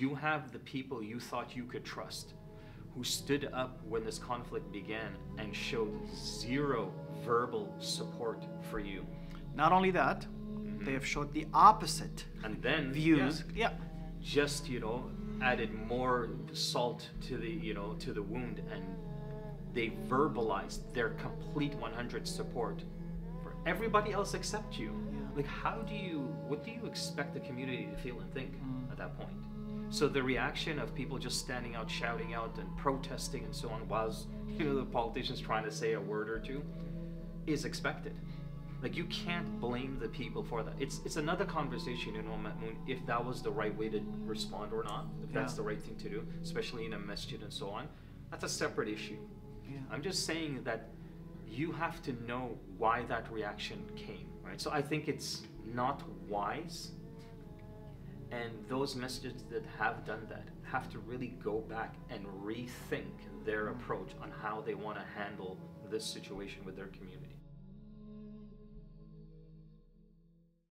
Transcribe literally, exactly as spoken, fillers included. You have the people you thought you could trust, who stood up when this conflict began and showed zero verbal support for you. Not only that, mm-hmm. they have showed the opposite and then views. Yeah, yeah. Just, you know, added more salt to the, you know, to the wound, and they verbalized their complete one hundred support for everybody else except you. Yeah. Like, how do you, what do you expect the community to feel and think mm. at that point? So the reaction of people just standing out, shouting out, and protesting and so on, was, you know, the politicians trying to say a word or two, is expected. Like, you can't blame the people for that. It's it's another conversation, you know, Mahmoud, if that was the right way to respond or not, if yeah. that's the right thing to do, especially in a masjid and so on. That's a separate issue. Yeah. I'm just saying that you have to know why that reaction came, right? So I think it's not wise. And those messages that have done that have to really go back and rethink their approach on how they want to handle this situation with their community.